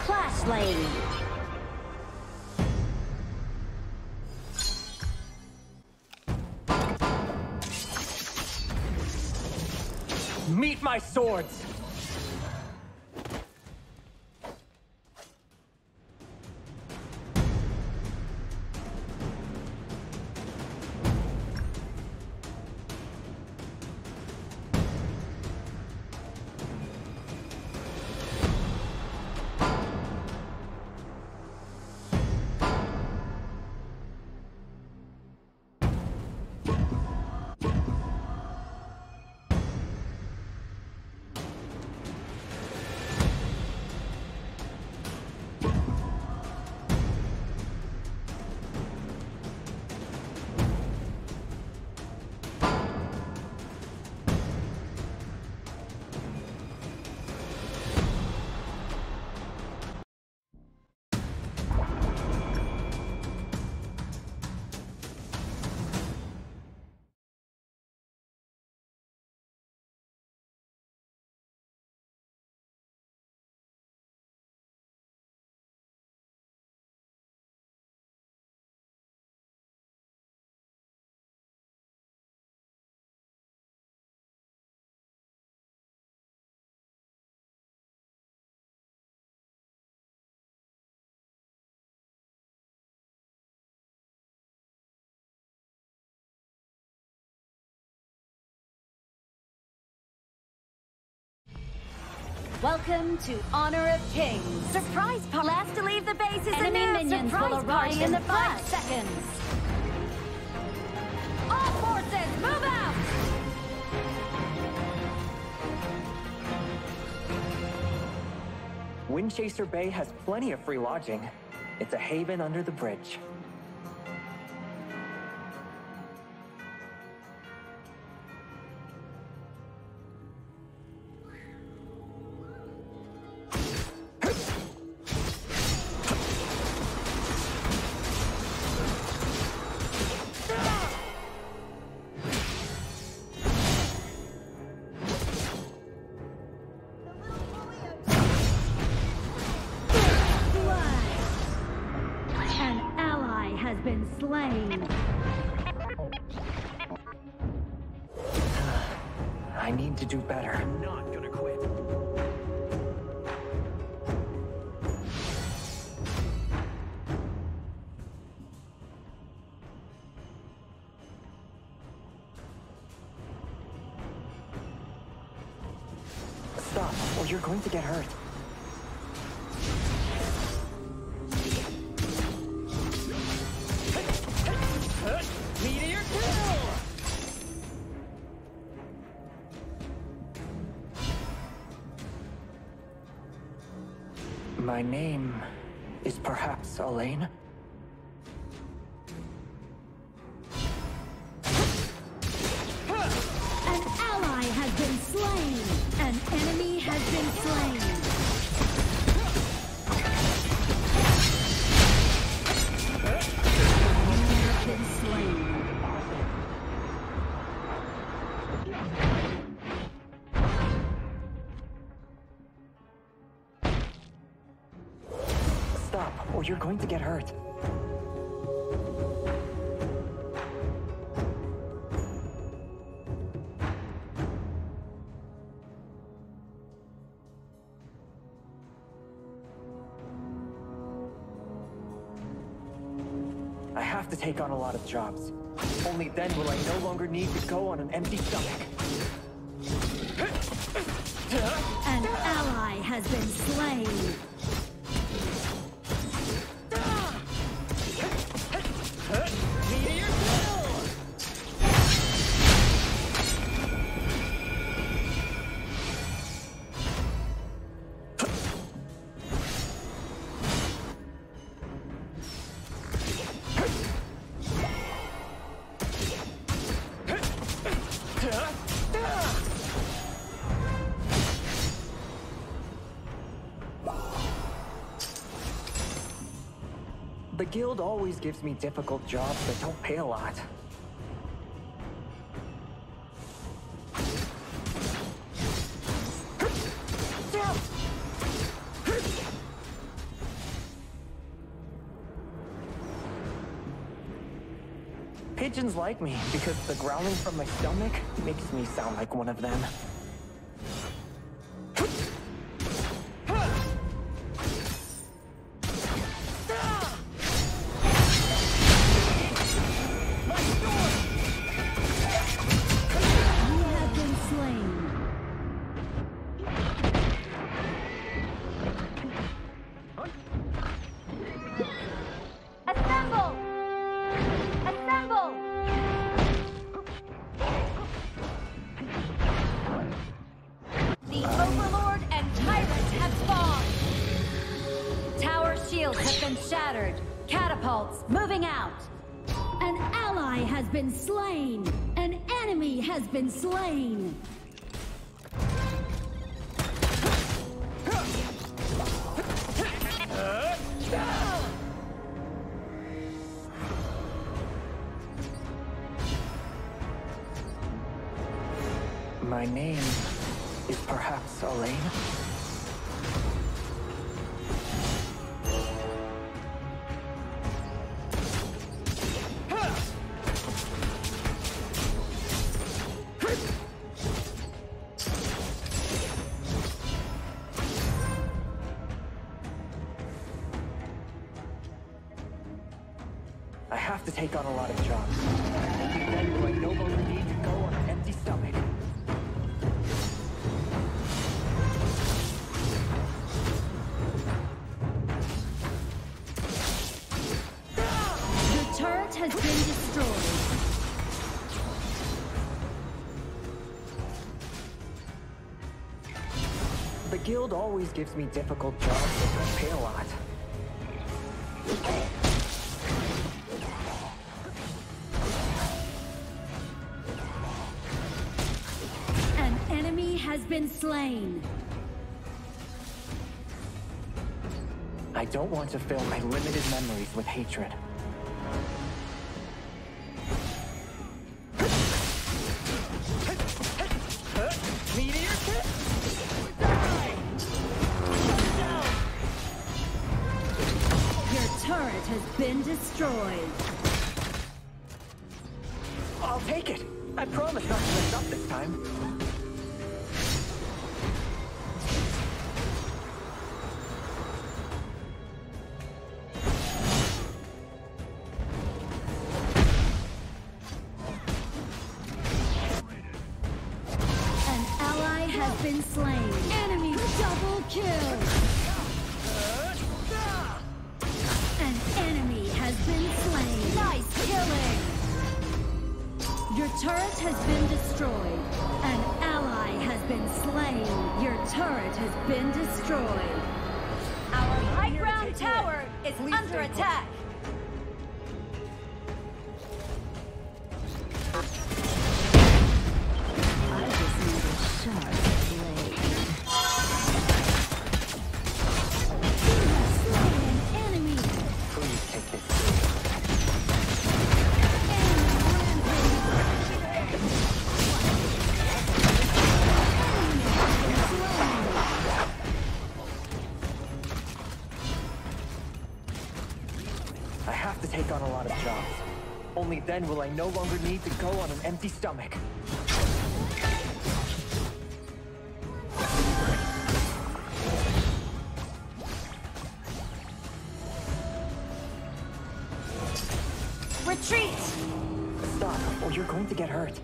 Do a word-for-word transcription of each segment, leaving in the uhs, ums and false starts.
Class lane. Meet my swords. Welcome to Honor of Kings. Surprise party! Last to leave the base is enemy announced. Minions surprise will arrive in the five seconds. All forces, move out! Windchaser Bay has plenty of free lodging. It's a haven under the bridge. Been slain. I need to do better. I'm not gonna quit. Stop, or you're going to get hurt. My name is perhaps Elaine? An ally has been slain! An enemy has been slain! Stop, or you're going to get hurt. I have to take on a lot of jobs. Only then will I no longer need to go on an empty stomach. An ally has been slain. The guild always gives me difficult jobs that don't pay a lot. pigeons like me because the growling from my stomach makes me sound like one of them. Been slain. My name is perhaps Elaine. The guild always gives me difficult jobs that pay a lot. An enemy has been slain. I don't want to fill my limited memories with hatred. Destroyed. I'll take it. I promise not to mess up this time. An ally has been slain. Enemy double kill. Your turret has been destroyed. An ally has been slain. Your turret has been destroyed. Our high ground tower is under attack. I just need a sharp blade. You have slain an enemy. Please take this. On a lot of jobs. Only then will I no longer need to go on an empty stomach. Retreat! Stop, or you're going to get hurt.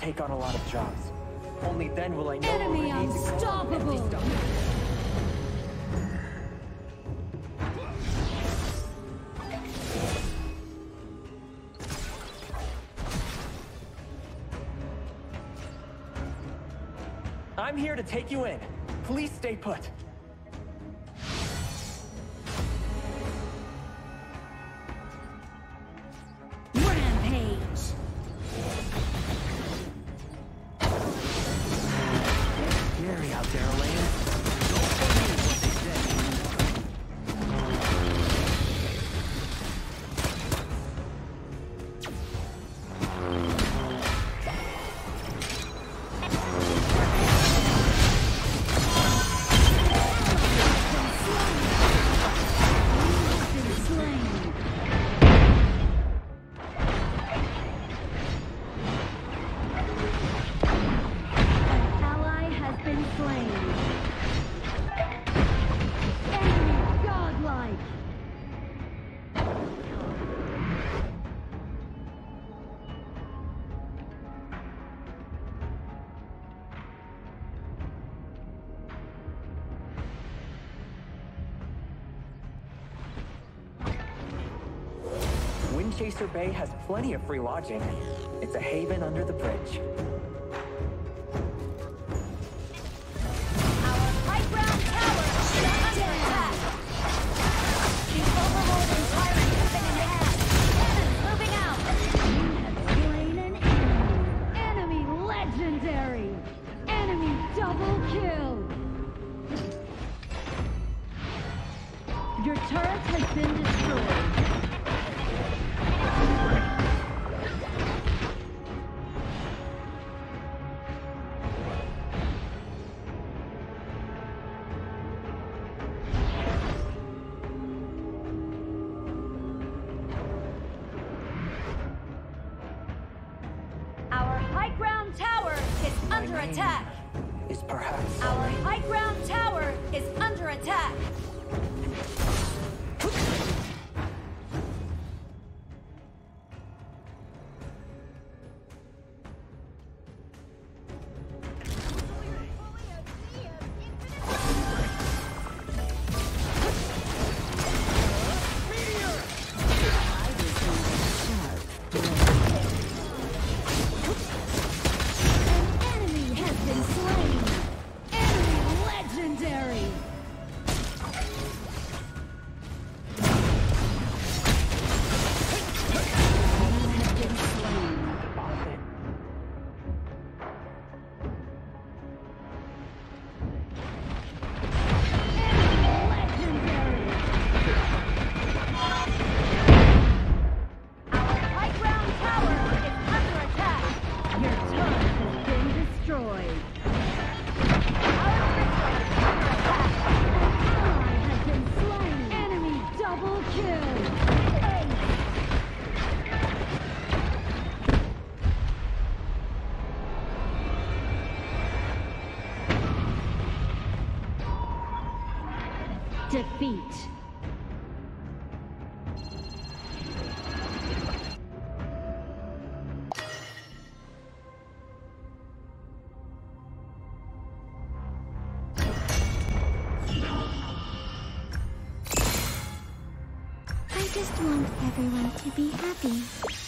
Take on a lot of jobs. Only then will I know. Enemy unstoppable. I'm here to take you in. Please stay put. Windchaser Bay has plenty of free lodging. It's a haven under the bridge. Attack is perhaps our high ground tower is under attack. Defeat. I just want everyone to be happy.